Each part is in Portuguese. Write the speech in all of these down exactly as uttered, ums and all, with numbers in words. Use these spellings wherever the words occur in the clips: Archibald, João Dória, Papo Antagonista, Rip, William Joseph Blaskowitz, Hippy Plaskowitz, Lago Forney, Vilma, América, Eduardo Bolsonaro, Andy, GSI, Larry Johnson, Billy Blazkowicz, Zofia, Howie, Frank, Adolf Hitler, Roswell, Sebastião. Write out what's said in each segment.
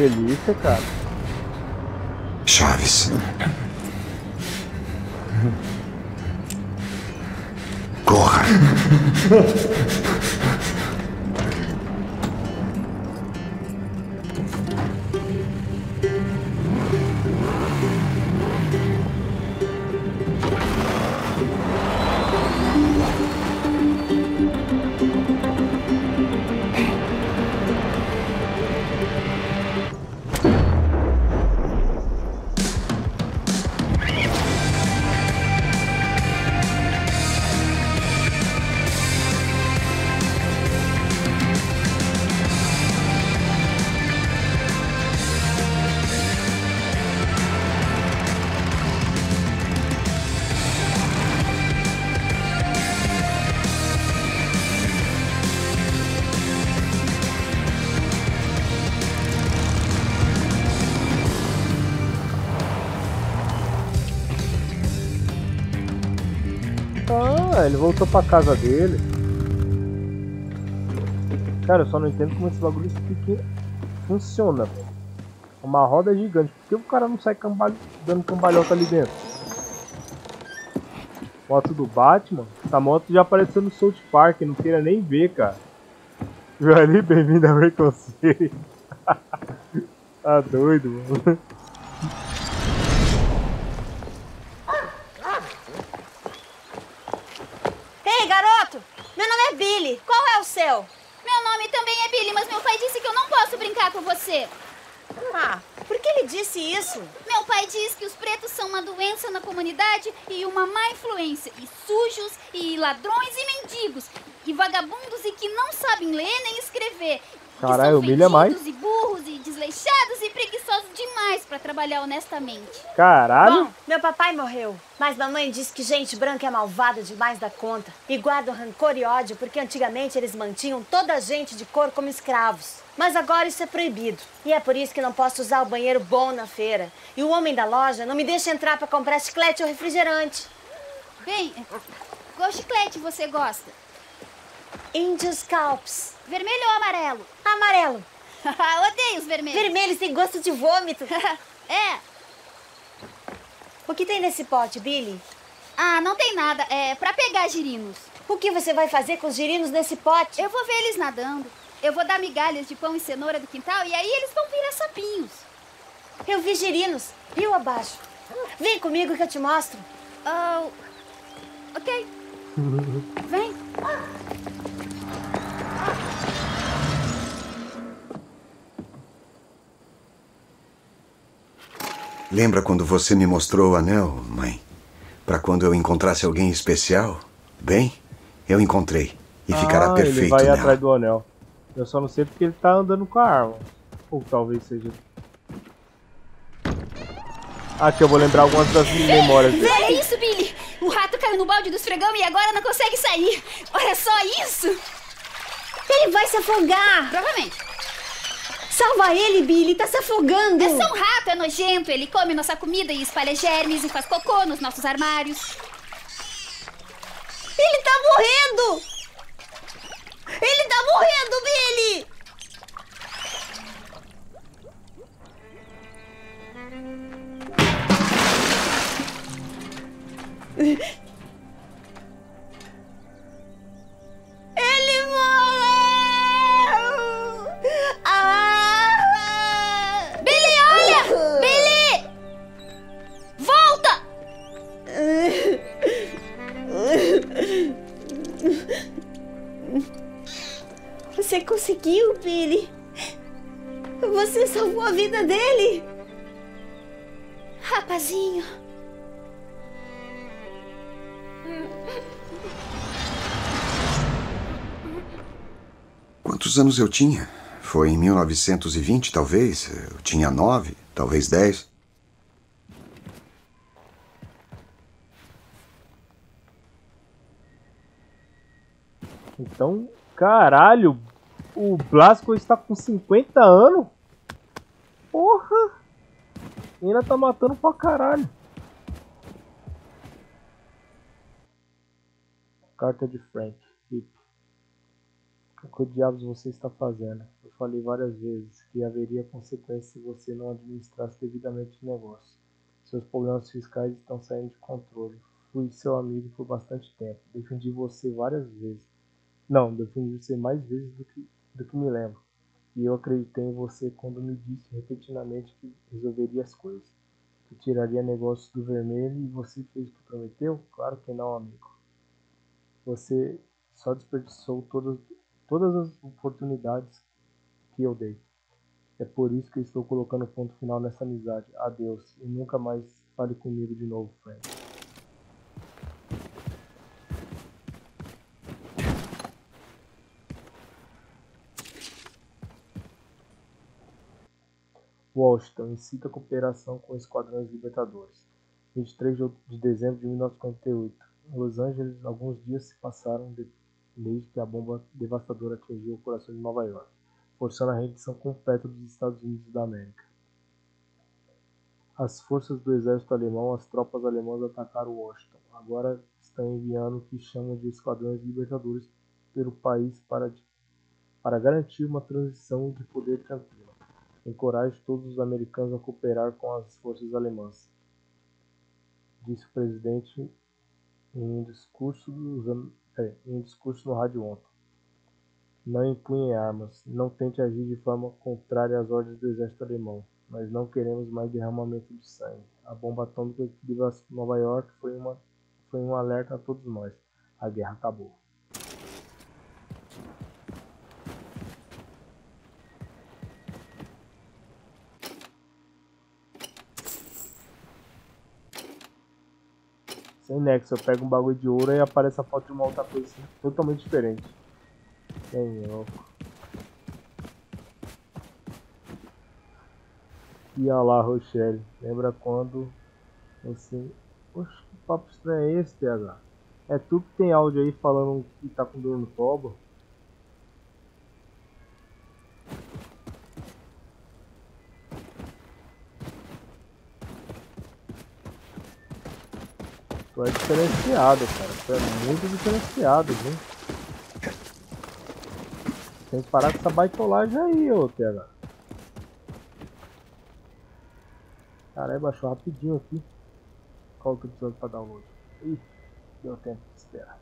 delícia, cara. Chaves. Corra. Ele voltou pra casa dele. Cara, eu só não entendo como esse bagulho funciona. Uma roda gigante. Por que o cara não sai cambal... dando cambalhota ali dentro? Moto do Batman? Essa moto já apareceu no South Park, não queira nem ver, cara. Joeli, bem-vindo a ver com você. Tá doido, mano. Billy, qual é o seu? Meu nome também é Billy, mas meu pai disse que eu não posso brincar com você. Ah, por que ele disse isso? Meu pai diz que os pretos são uma doença na comunidade e uma má influência. E sujos, e ladrões, e mendigos. E vagabundos, e que não sabem ler nem escrever. Caralho, o Billy é mais. E burros, e desleixados, e preguiçosos demais pra trabalhar honestamente. Caralho. Bom, meu papai morreu, mas mamãe diz que gente branca é malvada demais da conta. E guarda rancor e ódio, porque antigamente eles mantinham toda a gente de cor como escravos. Mas agora isso é proibido. E é por isso que não posso usar o banheiro bom na feira. E o homem da loja não me deixa entrar pra comprar chiclete ou refrigerante. Bem, qual chiclete você gosta? Índios Calps. Vermelho ou amarelo? Amarelo. Odeio os vermelhos. Vermelhos têm gosto de vômito. É. O que tem nesse pote, Billy? Ah, não tem nada. É pra pegar girinos. O que você vai fazer com os girinos nesse pote? Eu vou ver eles nadando. Eu vou dar migalhas de pão e cenoura do quintal e aí eles vão virar sapinhos. Eu vi girinos. Rio abaixo. Vem comigo que eu te mostro. Oh. Ok. Vem. Lembra quando você me mostrou o anel, mãe? Pra quando eu encontrasse alguém especial? Bem, eu encontrei. E ah, ficará perfeito, ele vai nela. Atrás do anel. Eu só não sei porque ele tá andando com a arma. Ou talvez seja... Aqui eu vou lembrar algumas das minhas memórias dele. Olha isso, Billy! O rato caiu no balde do esfregão e agora não consegue sair. Olha só isso! Ele vai se afogar! Provavelmente. Salva ele, Billy, tá se afogando. É só um rato, é nojento. Ele come nossa comida e espalha germes e faz cocô nos nossos armários. Ele tá morrendo! Ele tá morrendo, Billy! Ele morreu! Ah! Billy! Volta! Você conseguiu, Billy. Você salvou a vida dele. Rapazinho. Quantos anos eu tinha? Foi em mil novecentos e vinte, talvez. Eu tinha nove, talvez dez. Então, caralho, o Blazkowicz está com cinquenta anos? Porra! Ainda tá matando pra caralho. Carta de Frank. O que diabos você está fazendo? Eu falei várias vezes que haveria consequências se você não administrasse devidamente o negócio. Seus problemas fiscais estão saindo de controle. Fui seu amigo por bastante tempo. Defendi você várias vezes. Não, defendi você mais vezes do que, do que me lembro. E eu acreditei em você quando me disse repetidamente que resolveria as coisas. Que tiraria negócios do vermelho e você fez o que prometeu? Claro que não, amigo. Você só desperdiçou todas... todas as oportunidades que eu dei. É por isso que eu estou colocando ponto final nessa amizade. Adeus. E nunca mais fale comigo de novo, Frank. Washington incita a cooperação com esquadrões libertadores. vinte e três de dezembro de mil novecentos e quarenta e oito. Em Los Angeles, alguns dias se passaram depois desde que a bomba devastadora atingiu o coração de Nova York, forçando a rendição completa dos Estados Unidos da América. As forças do exército alemão, as tropas alemãs atacaram Washington. Agora estão enviando o que chamam de esquadrões libertadores pelo país para, para garantir uma transição de poder tranquila. Encoraje todos os americanos a cooperar com as forças alemãs, disse o presidente em um discurso dos Em um discurso no rádio ontem. Não empunhem armas. Não tente agir de forma contrária às ordens do exército alemão. Nós não queremos mais derramamento de sangue. A bomba atômica que livrou Nova York foi, uma, foi um alerta a todos nós. A guerra acabou. Sem nexo, eu pego um bagulho de ouro e aparece a foto de uma outra coisa assim, totalmente diferente. Bem louco. E olha lá, Rochelle. Lembra quando assim... Oxe, que papo estranho é esse, T H? É tu que tem áudio aí falando que tá com dor no tobo? É diferenciado, cara. É muito diferenciado, viu? Tem que parar com essa baitolagem aí, ô T H. Caralho, baixou rapidinho aqui. Qual que eu preciso pra download? Ih, deu tempo de esperar.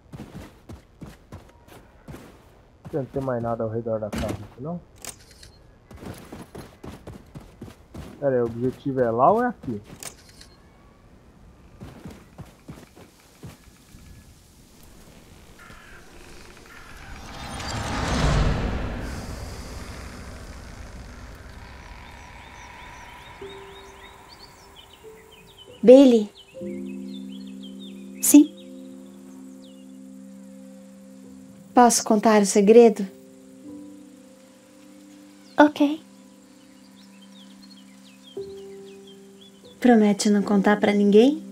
Não tem mais nada ao redor da casa aqui, não? Pera aí, o objetivo é lá ou é aqui? Billy? Sim? Posso contar o segredo? Ok. Promete não contar pra ninguém?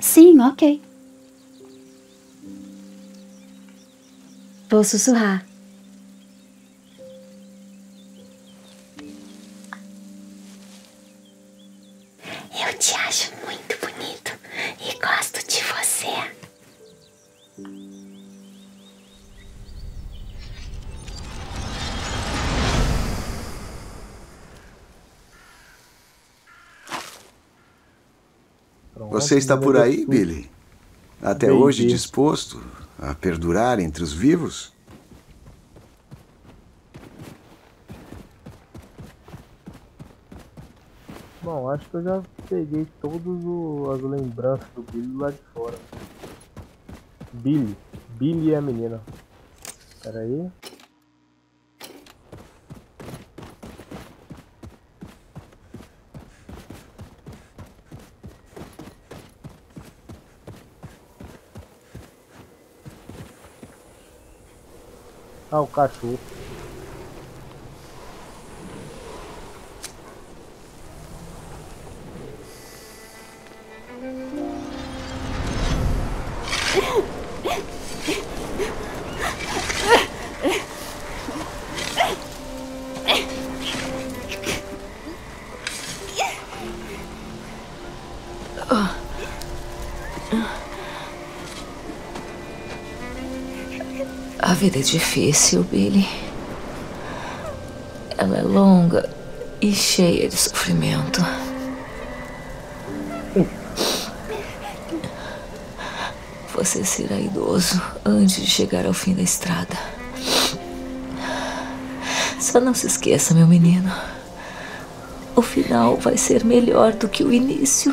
Sim, ok. Vou sussurrar. Você está por aí, Billy? Até hoje disposto a perdurar entre os vivos? Bom, acho que eu já peguei todas as lembranças do Billy lá de fora. Billy. Billy é a menina. Espera aí. Ah, o cachorro. A vida é difícil, Billy. Ela é longa e cheia de sofrimento. Você será idoso antes de chegar ao fim da estrada. Só não se esqueça, meu menino. O final vai ser melhor do que o início.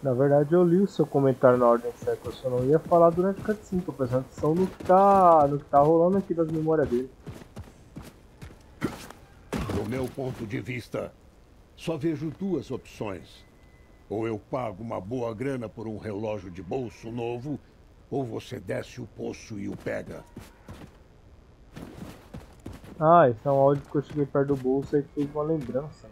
Na verdade eu li o seu comentário na ordem certa, eu só não ia falar durante o cutscene, tô prestando atenção no que tá, no que tá rolando aqui das memórias dele. Do meu ponto de vista, só vejo duas opções. Ou eu pago uma boa grana por um relógio de bolso novo, ou você desce o poço e o pega. Ah, esse é um áudio que eu cheguei perto do bolso e fez uma lembrança.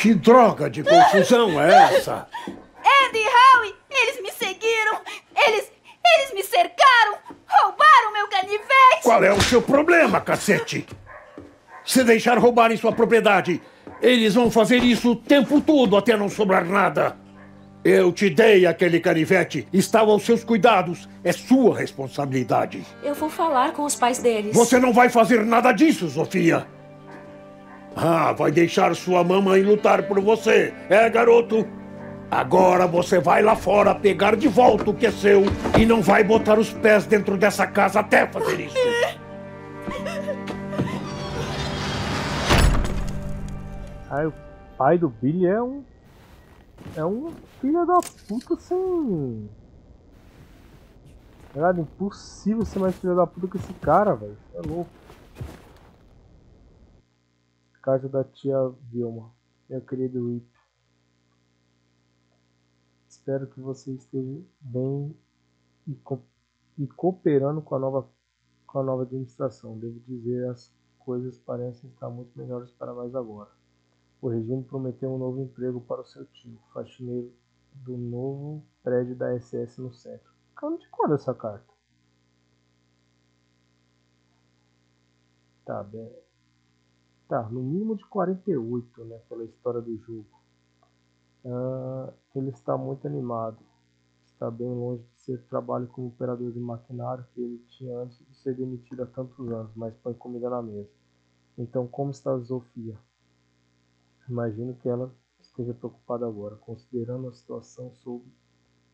Que droga de confusão é essa? Andy e Howie, eles me seguiram! Eles... eles me cercaram! Roubaram meu canivete! Qual é o seu problema, cacete? Se deixar roubarem sua propriedade, eles vão fazer isso o tempo todo até não sobrar nada. Eu te dei aquele canivete. Estava aos seus cuidados. É sua responsabilidade. Eu vou falar com os pais deles. Você não vai fazer nada disso, Zofia. Ah, vai deixar sua mamãe lutar por você, é, garoto? Agora você vai lá fora pegar de volta o que é seu e não vai botar os pés dentro dessa casa até fazer isso. Ai, o pai do Billy é um... é um filho da puta sem... Caralho, impossível ser mais filho da puta que esse cara, velho. É louco. Casa da tia Vilma, meu querido Rip. Espero que você esteja bem e, co e cooperando com a, nova, com a nova administração. Devo dizer, as coisas parecem estar muito melhores para nós agora. O regime prometeu um novo emprego para o seu tio, faxineiro do novo prédio da S S no centro. Eu não te conto essa carta. Tá bem. Tá, no mínimo de quarenta e oito, né, pela história do jogo. Uh, ele está muito animado. Está bem longe de ser trabalho como operador de maquinário que ele tinha antes de ser demitido há tantos anos, mas põe comida na mesa. Então, como está a Zofia? Imagino que ela esteja preocupada agora. Considerando a situação sobre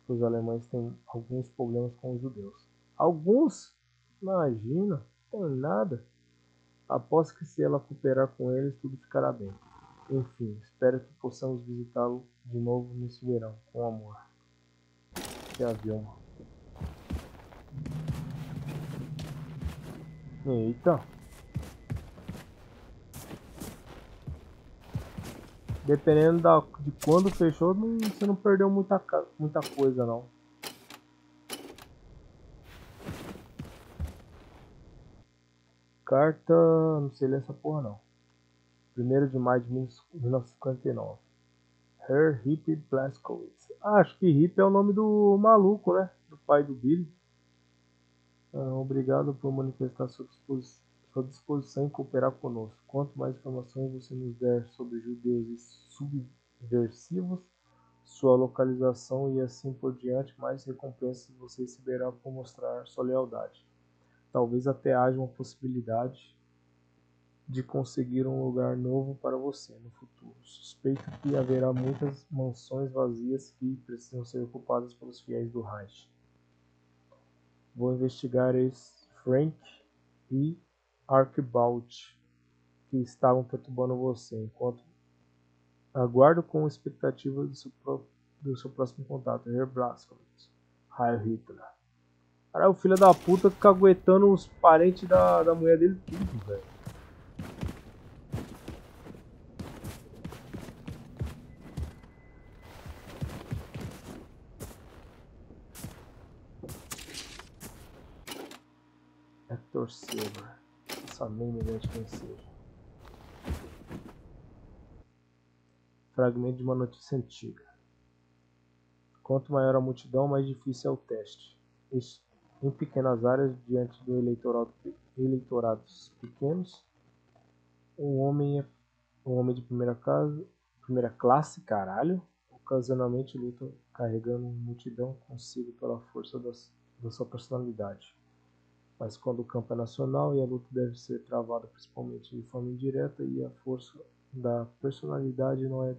que os alemães têm alguns problemas com os judeus. Alguns? Imagina, não tem nada. Aposto que se ela cooperar com eles, tudo ficará bem. Enfim, espero que possamos visitá-lo de novo nesse verão, com amor. Que avião. Eita. Dependendo da, de quando fechou, não, você não perdeu muita, muita coisa não. Carta... não sei ler essa porra não. primeiro de maio de mil novecentos e cinquenta e nove. Her Hippy Plaskowitz. Ah, acho que Hippy é o nome do maluco, né? Do pai do Billy. Ah, obrigado por manifestar sua, disposi sua disposição em cooperar conosco. Quanto mais informações você nos der sobre judeus subversivos, sua localização e assim por diante, mais recompensas você receberá por mostrar sua lealdade. Talvez até haja uma possibilidade de conseguir um lugar novo para você no futuro. Suspeito que haverá muitas mansões vazias que precisam ser ocupadas pelos fiéis do Reich. Vou investigar esse Frank e Archibald que estavam perturbando você, enquanto aguardo com expectativa do seu, pro... do seu próximo contato. Herr Blaskowitz, Heil Hitler. Caralho, o filho da puta fica aguentando os parentes da, da mulher dele tudo, velho. é torcedor. Só nem me lembro quem seja. Fragmento de uma notícia antiga. Quanto maior a multidão, mais difícil é o teste. Isso, em pequenas áreas, diante do eleitorado, eleitorados pequenos, um homem, é, um homem de primeira, casa, primeira classe, caralho, ocasionalmente luta carregando uma multidão consigo pela força das, da sua personalidade. Mas quando o campo é nacional e a luta deve ser travada principalmente de forma indireta e a força da personalidade não é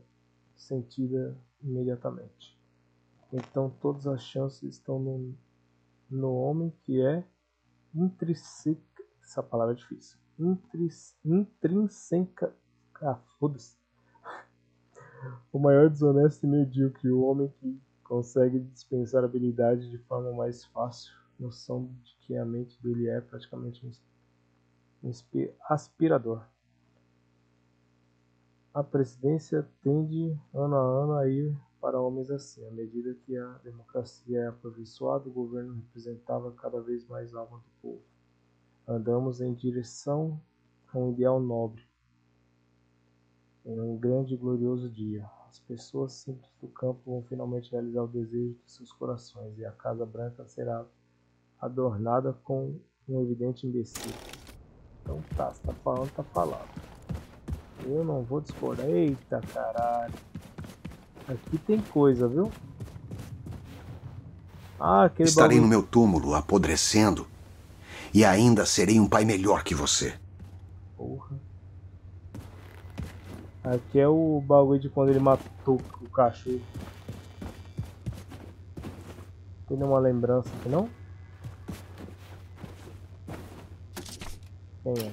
sentida imediatamente. Então todas as chances estão no, no homem que é intrínseca, essa palavra é difícil, intrins, intrínseca, ah, foda-se, o maior desonesto e medíocre, o homem que consegue dispensar habilidade de forma mais fácil, noção de que a mente dele é praticamente um aspirador. A presidência tende ano a ano a ir para homens assim. À medida que a democracia é aperfeiçoada, o governo representava cada vez mais a alma do povo. Andamos em direção a um ideal nobre. Em um grande e glorioso dia, as pessoas simples do campo vão finalmente realizar o desejo de seus corações, e a Casa Branca será adornada com um evidente imbecil. Então tá, se tá falando, tá falando. Eu não vou discordar. Eita caralho. Aqui tem coisa, viu? Ah, aquele Estarei bagulho. no meu túmulo, apodrecendo. E ainda serei um pai melhor que você. Porra. Aqui é o bagulho de quando ele matou o cachorro. Tem nenhuma lembrança aqui, não? Quem é?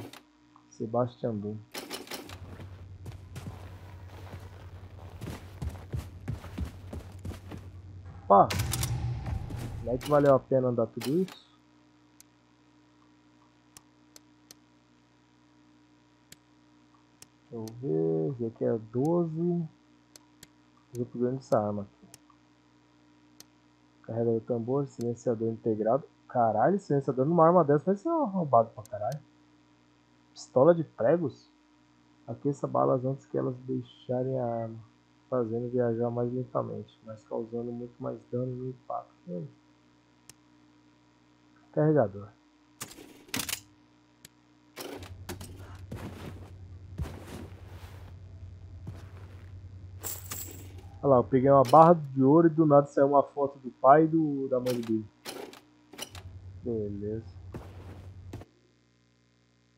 Sebastião. Opa! Será que valeu a pena andar tudo isso? Deixa eu ver, esse aqui é doze. Fazer problema dessa arma aqui. Carrega o tambor, silenciador integrado. Caralho, silenciador numa arma dessa vai ser roubado pra caralho. Pistola de pregos? Aqueça balas antes que elas deixarem a arma, fazendo viajar mais lentamente, mas causando muito mais dano no impacto. Hum. Carregador. Olha lá, eu peguei uma barra de ouro e do nada saiu uma foto do pai e do, da mãe dele. Beleza.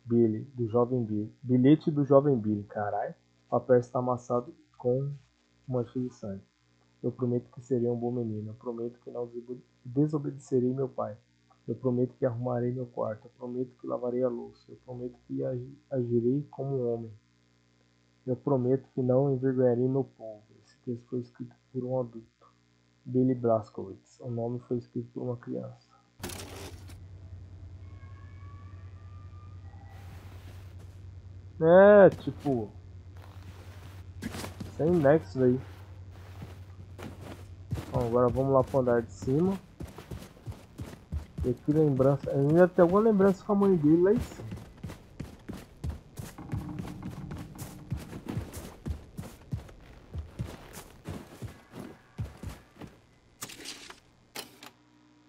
Billy, do jovem Billy. Bilhete do jovem Billy, caralho. O papel está amassado com uma felicidade. Eu prometo que serei um bom menino. Eu prometo que não desobedecerei meu pai. Eu prometo que arrumarei meu quarto. Eu prometo que lavarei a louça. Eu prometo que agirei como um homem. Eu prometo que não envergonharei meu povo. Esse texto foi escrito por um adulto. Billy Blazkowicz. O nome foi escrito por uma criança. É, tipo... Sem nexos aí. Bom, agora vamos lá pro andar de cima. E aqui lembrança. Ainda tem alguma lembrança com a mãe dele lá em cima.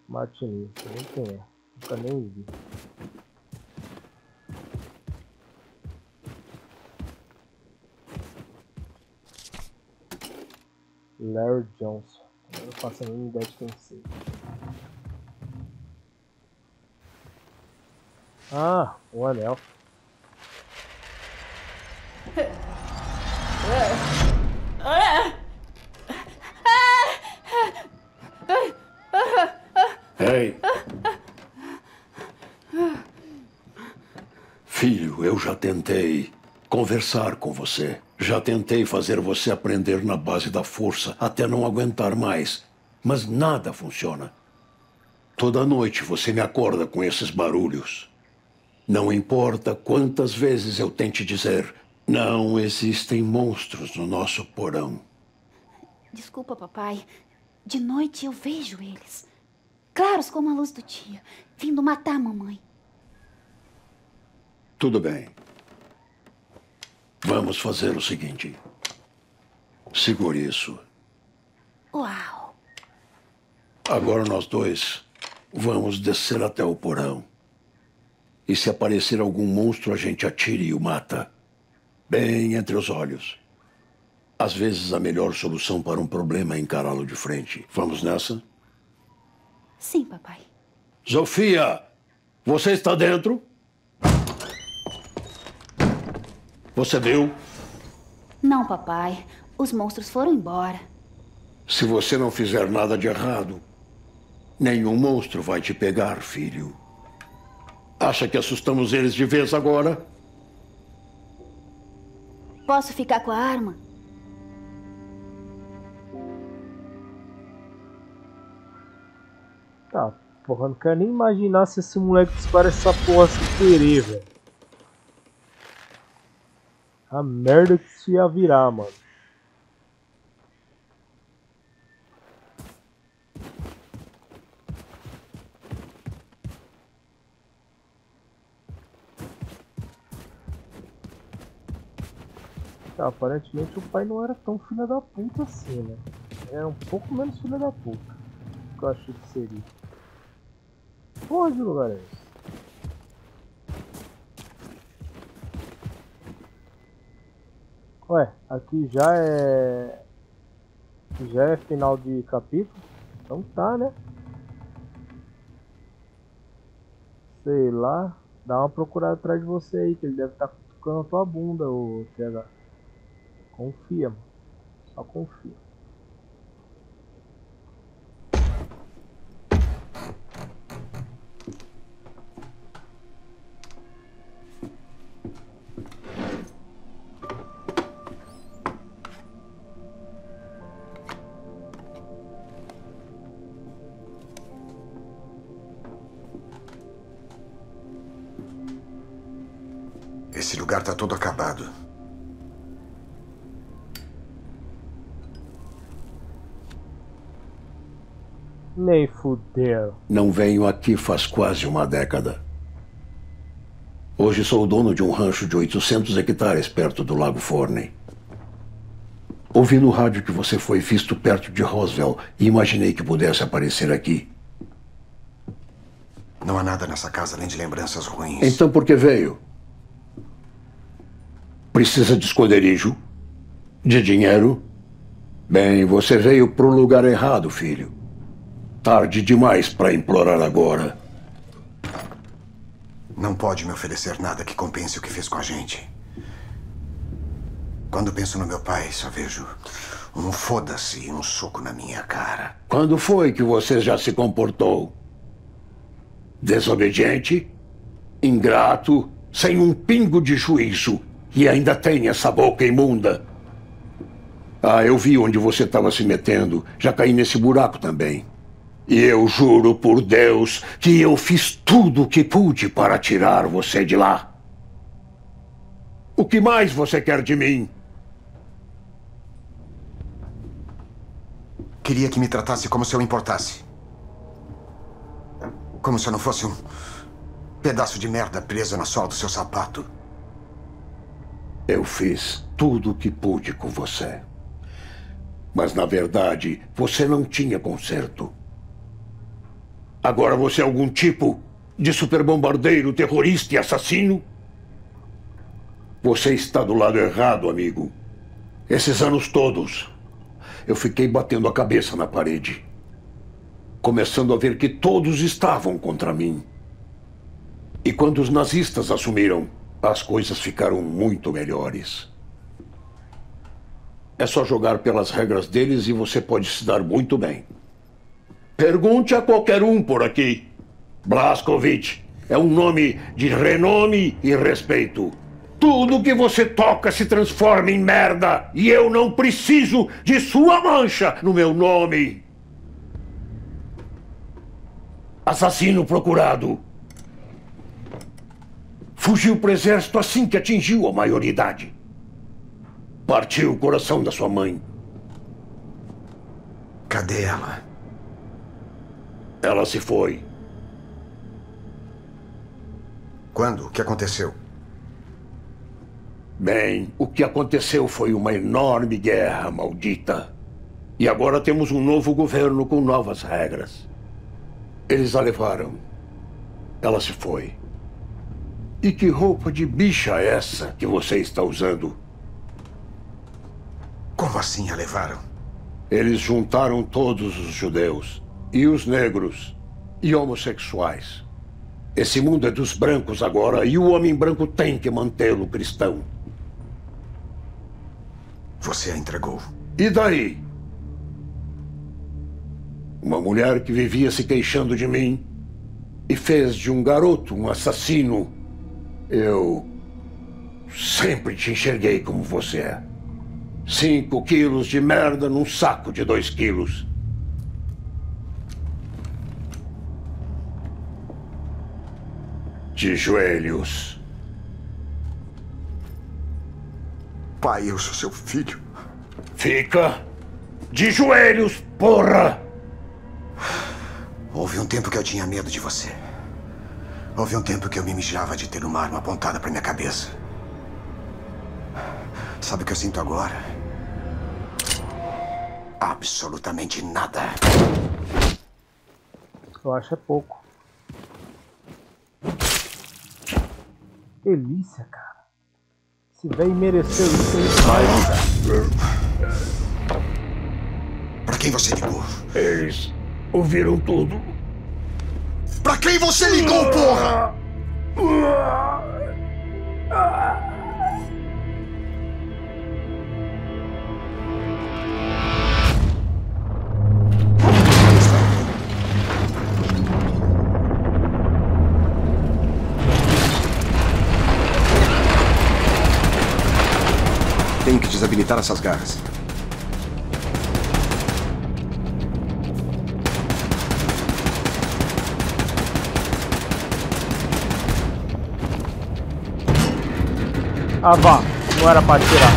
Martinez, nem quem é. Nunca nem vi. Larry Johnson. Eu não faço a mínima ideia de quem seja. Ah, o anel. Ei! Filho, eu já tentei conversar com você. Já tentei fazer você aprender na base da força, até não aguentar mais. Mas nada funciona. Toda noite você me acorda com esses barulhos. Não importa quantas vezes eu tente dizer, não existem monstros no nosso porão. Desculpa, papai. De noite eu vejo eles. Claros como a luz do dia, vindo matar a mamãe. Tudo bem. Vamos fazer o seguinte. Segure isso. Uau! Agora nós dois vamos descer até o porão. E se aparecer algum monstro, a gente atira e o mata. Bem entre os olhos. Às vezes a melhor solução para um problema é encará-lo de frente. Vamos nessa? Sim, papai. Zofia, você está dentro? Você viu? Não, papai. Os monstros foram embora. Se você não fizer nada de errado, nenhum monstro vai te pegar, filho. Acha que assustamos eles de vez agora? Posso ficar com a arma? Tá, porra, não quero nem imaginar se esse moleque desparece essa porra sem querer, velho. A merda que se ia virar, mano. Tá, aparentemente o pai não era tão filho da puta assim, né? Era um pouco menos filho da puta do que eu achei que seria. Porra de lugar é esse? Ué, aqui já é... Já é final de capítulo? Então tá, né? Sei lá... Dá uma procurada atrás de você aí, que ele deve estar cutucando a tua bunda, ô T H. Confia, mano. Só confia. Esse lugar tá todo acabado. Nem fudeu. Não venho aqui faz quase uma década. Hoje sou o dono de um rancho de oitocentos hectares perto do Lago Forney. Ouvi no rádio que você foi visto perto de Roswell e imaginei que pudesse aparecer aqui. Não há nada nessa casa além de lembranças ruins. Então por que veio? Precisa de esconderijo? De dinheiro? Bem, você veio pro lugar errado, filho. Tarde demais para implorar agora. Não pode me oferecer nada que compense o que fez com a gente. Quando penso no meu pai, só vejo um foda-se e um soco na minha cara. Quando foi que você já se comportou? Desobediente? Ingrato? Sem um pingo de juízo? E ainda tem essa boca imunda. Ah, eu vi onde você estava se metendo. Já caí nesse buraco também. E eu juro por Deus que eu fiz tudo o que pude para tirar você de lá. O que mais você quer de mim? Queria que me tratasse como se eu importasse. Como se eu não fosse um pedaço de merda preso na sola do seu sapato. Eu fiz tudo o que pude com você. Mas, na verdade, você não tinha conserto. Agora você é algum tipo de superbombardeiro, terrorista e assassino? Você está do lado errado, amigo. Esses anos todos, eu fiquei batendo a cabeça na parede. Começando a ver que todos estavam contra mim. E quando os nazistas assumiram, as coisas ficaram muito melhores. É só jogar pelas regras deles e você pode se dar muito bem. Pergunte a qualquer um por aqui. Blazkowicz é um nome de renome e respeito. Tudo que você toca se transforma em merda e eu não preciso de sua mancha no meu nome. Assassino procurado. Fugiu para o exército assim que atingiu a maioridade. Partiu o coração da sua mãe. Cadê ela? Ela se foi. Quando? O que aconteceu? Bem, o que aconteceu foi uma enorme guerra maldita. E agora temos um novo governo com novas regras. Eles a levaram. Ela se foi. E que roupa de bicha é essa que você está usando? Como assim a levaram? Eles juntaram todos os judeus, e os negros, e homossexuais. Esse mundo é dos brancos agora, e o homem branco tem que mantê-lo cristão. Você a entregou. E daí? Uma mulher que vivia se queixando de mim e fez de um garoto um assassino. Eu sempre te enxerguei como você é. Cinco quilos de merda num saco de dois quilos. De joelhos. Pai, eu sou seu filho. Fica de joelhos, porra! Houve um tempo que eu tinha medo de você. Houve um tempo que eu me mijava de ter uma arma apontada pra minha cabeça. Sabe o que eu sinto agora? Absolutamente nada. Eu acho é pouco. Delícia, cara. Esse velho mereceu isso. Pra quem você ligou? Eles ouviram tudo. Pra quem você ligou, porra? Tenho que desabilitar essas garras. Ah, vá. Não era para tirar.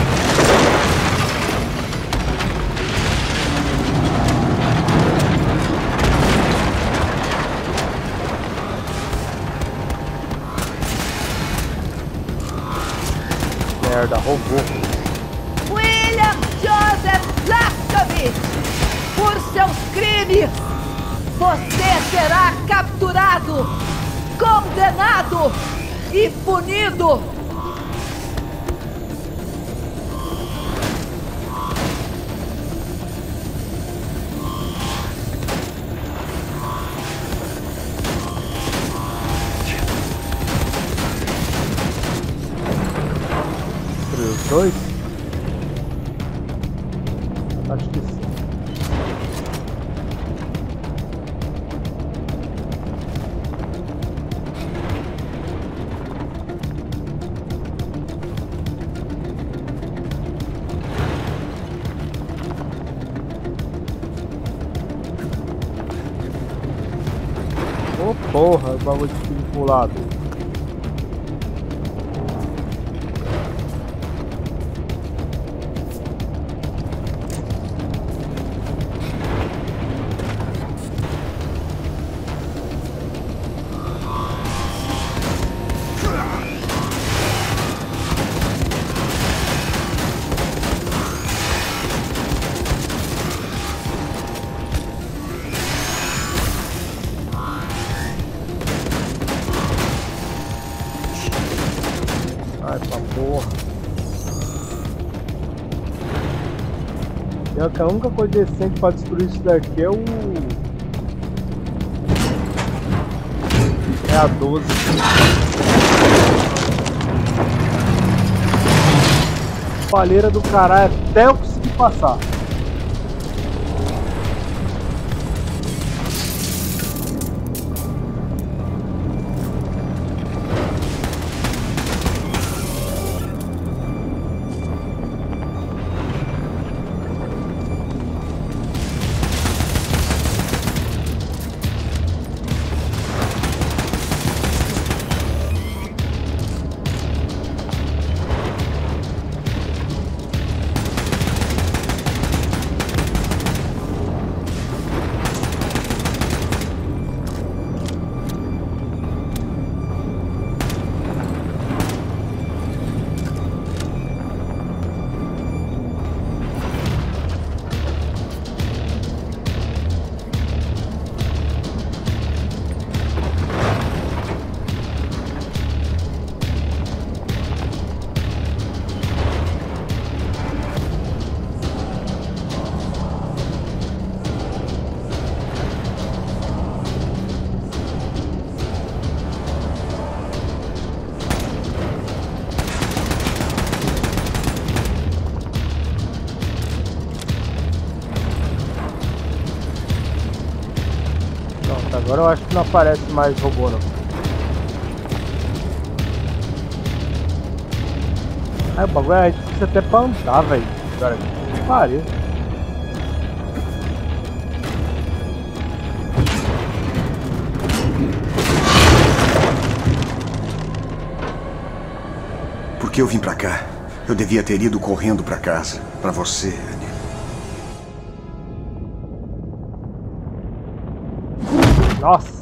Merda, roubou. William Joseph Blaskowitz, por seus crimes, você será capturado, condenado e punido. Dois? Acho que sim. Oh, porra, o bagulho de filho pro lado. A única coisa decente para destruir isso daqui é o... é a doze. Palheira do caralho, até eu conseguir passar. Agora eu acho que não aparece mais robô não. Ai, o bagulho a gente precisa até pra andar, velho. Cara, que pariu. Por que eu vim pra cá? Eu devia ter ido correndo pra casa. Pra você, Andy. Nossa!